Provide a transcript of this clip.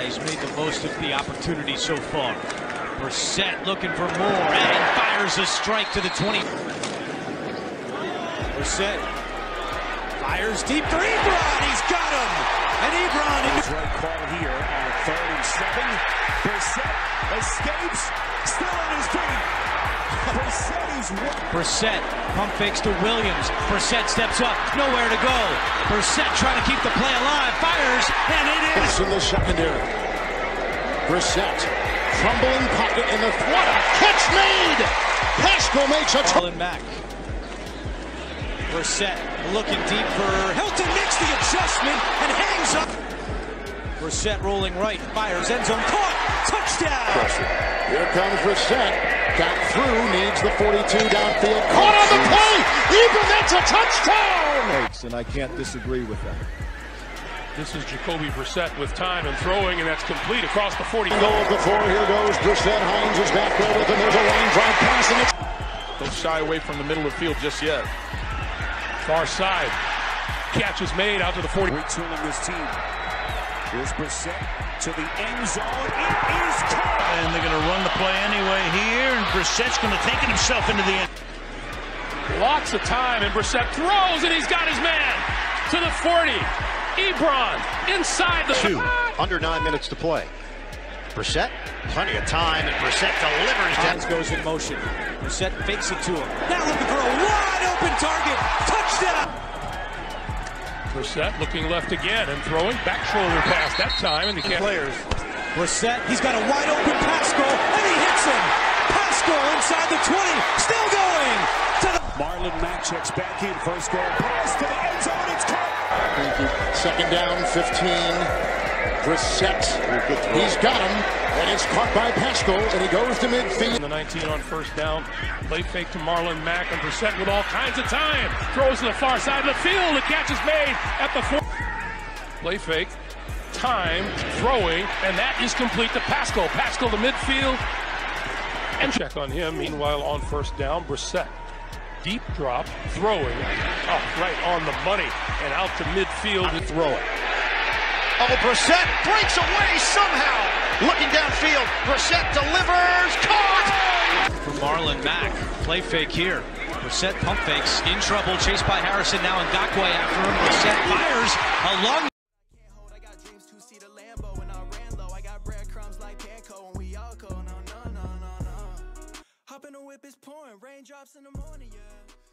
He's made the most of the opportunity so far. Brissett looking for more and fires a strike to the 20. Brissett fires deep for Ebron. He's got him. And Ebron into right call here on a 3rd and 7. Brissett escapes, still on his feet. Brissett pump fakes to Williams. Brissett steps up, nowhere to go. Brissett trying to keep the play alive, fires, and it is. It's in the secondary. Brissett, crumbling pocket in the what a catch made! Pascal makes a Marlon Mack. Brissett looking deep for Hilton, makes the adjustment and hangs up. Brissett rolling right, fires, end zone caught, touchdown. Here comes Brissett. Got through, needs the 42 downfield. Caught on the play! Ebron, that's a touchdown! And I can't disagree with that. This is Jacoby Brissett with time and throwing, and that's complete across the 40. Goal before, here goes Brissett. Hines is back there with him. There's a line drive pass, and it's... Don't shy away from the middle of the field just yet. Far side. Catch is made out to the 40. We're tooling this team. Here's Brissett to the end zone. It is caught! And they're going to run the play anyway here, and Brissett's going to take it himself into the end. Lots of time, and Brissett throws, and he's got his man to the 40. Ebron inside the... 2, under 9 minutes to play. Brissett, plenty of time, and Brissett delivers. Hines goes in motion. Brissett fakes it to him. Now looking for a wide-open target. Touchdown! Brissett looking left again and throwing back shoulder pass that time in the players. Brissett, he's got a wide open Pascal and he hits him. Pascal inside the 20, still going to the... Marlon Mack checks back in, first goal pass to the end zone, it's caught. Thank you. 2nd down, 15. Brissett, he's got him and it's caught by Pascal and he goes to midfield. The 19 on 1st down, play fake to Marlon Mack and Brissett with all kinds of time. Throws to the far side of the field, the catch is made at the 4. Play fake, time, throwing, and that is complete to Pascal. Pascal to midfield and check on him. Meanwhile on 1st down, Brissett. Deep drop, throwing, up right on the money and out to midfield and throwing. Oh, Brissett breaks away somehow. Looking downfield, Brissett delivers, caught! For Marlon Mack, play fake here. Brissett pump fakes, in trouble, chased by Harrison, now in Dockway after him. Brissett fires along. I got dreams to see the Lambo and I ran low. I got breadcrumbs like panko and we all go, no, no, no, no, no. Hop in the whip, it's pouring, raindrops in the morning, yeah.